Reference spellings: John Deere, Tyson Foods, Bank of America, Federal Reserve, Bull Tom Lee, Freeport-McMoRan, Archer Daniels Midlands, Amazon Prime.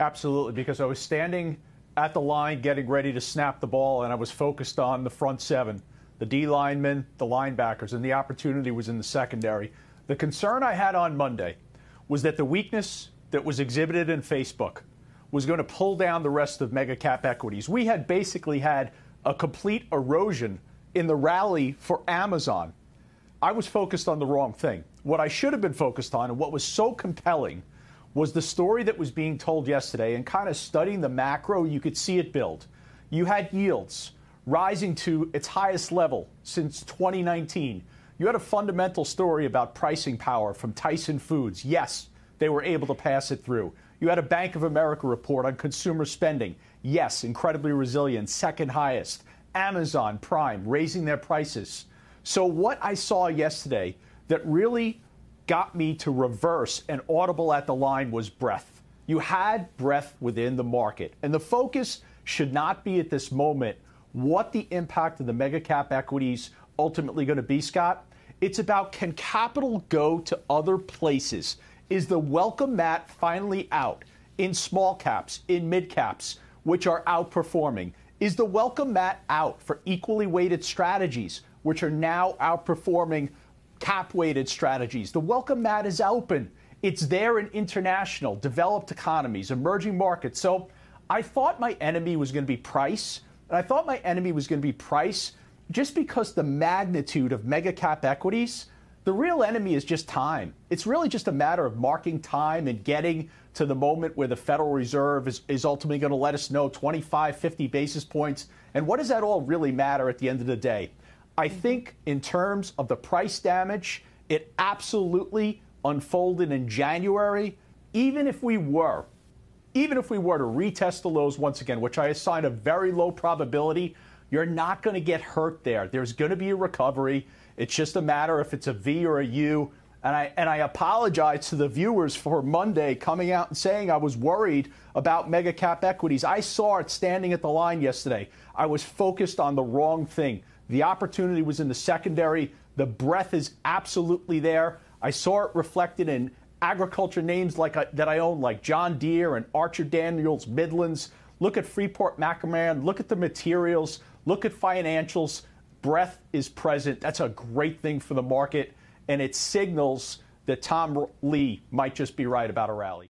Absolutely, because I was standing at the line getting ready to snap the ball, and I was focused on the front seven, the D linemen, the linebackers, and the opportunity was in the secondary. The concern I had on Monday was that the weakness that was exhibited in Facebook was going to pull down the rest of mega cap equities. We had basically had a complete erosion in the rally for Amazon. I was focused on the wrong thing. What I should have been focused on, and what was so compelling, was the story that was being told yesterday, and kind of studying the macro, you could see it build. You had yields rising to its highest level since 2019. You had a fundamental story about pricing power from Tyson Foods. Yes, they were able to pass it through. You had a Bank of America report on consumer spending. Yes, incredibly resilient, second highest. Amazon Prime raising their prices. So what I saw yesterday that really got me to reverse and audible at the line was breadth. You had breadth within the market. And the focus should not be at this moment what the impact of the mega cap equities ultimately going to be, Scott. It's about, can capital go to other places? Is the welcome mat finally out in small caps, in mid caps, which are outperforming? Is the welcome mat out for equally weighted strategies, which are now outperforming cap-weighted strategies? The welcome mat is open. It's there in international, developed economies, emerging markets. So I thought my enemy was going to be price, and I thought my enemy was going to be price just because the magnitude of mega-cap equities. The real enemy is just time. It's really just a matter of marking time and getting to the moment where the Federal Reserve is ultimately going to let us know 25, 50 basis points. And what does that all really matter at the end of the day? I think in terms of the price damage, it absolutely unfolded in January. Even if we were to retest the lows once again, which I assign a very low probability, you're not going to get hurt there. There's going to be a recovery. It's just a matter if it's a V or a U. And I apologize to the viewers for Monday coming out and saying I was worried about mega cap equities. I saw it standing at the line yesterday. I was focused on the wrong thing. The opportunity was in the secondary. The breadth is absolutely there. I saw it reflected in agriculture names that I own, like John Deere and Archer Daniels Midlands. Look at Freeport-McMoRan. Look at the materials. Look at financials. Breadth is present. That's a great thing for the market, and it signals that Tom Lee might just be right about a rally.